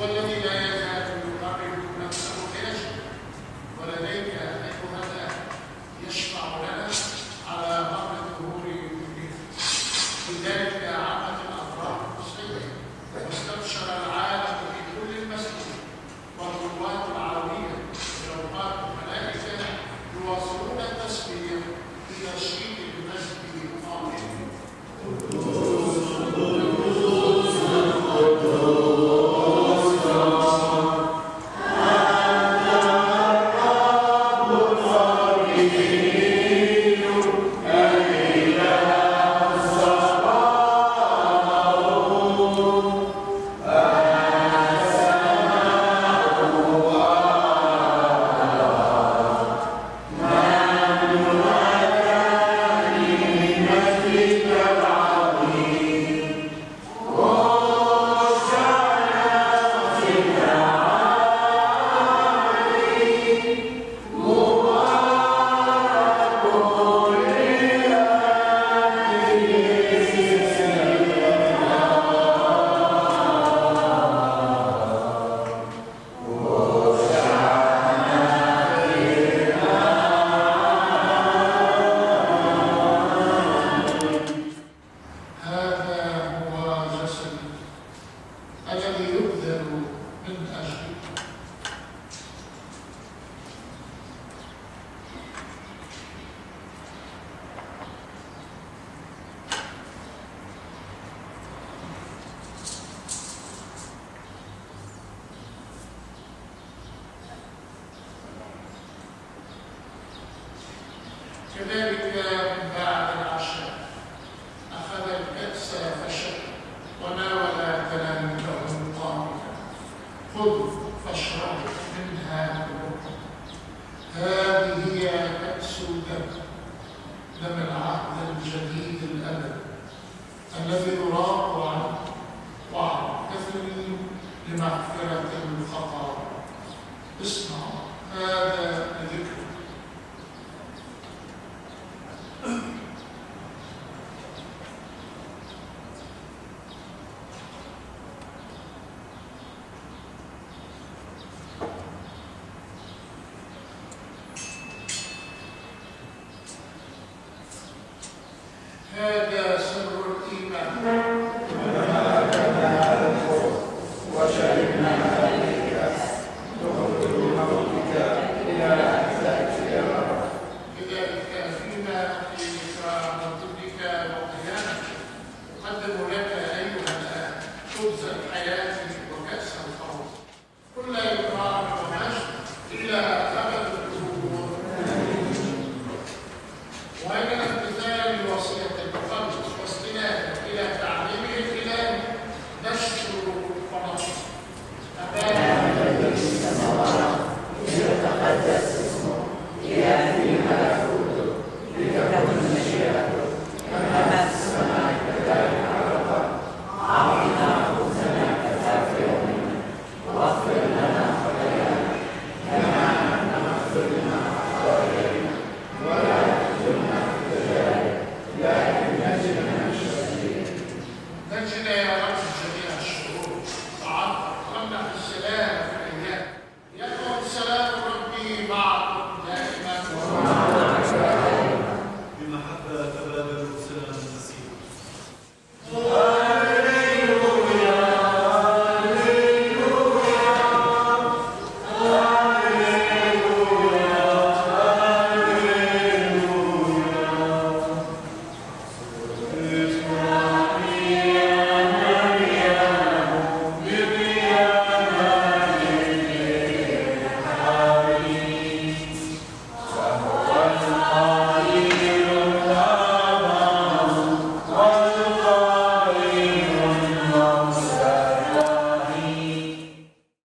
والذي لا يزال يقرب نفسه لنجده، ولديك ايها الاب يشفع لنا على مر الظهور باذنه. لذلك عمت الافراح المصريه واستبشر العالم بكل المسجد، والرواه العربيه بروقات الملائكه يواصلون التسبيح بتشييد المسجد الفاضل. كذلك بعد العشاء أخذ الكأس فشرب وناول تلاميذه قائلا: خذوا فاشربوا منها كلكم، هذه هي كأس دم العهد الجديد الأبدي الذي يراق عنه وعن كثره لمغفرة الخطايا. اسمع هذا ذكر. هذا سر الإيمان. Why not?